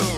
on.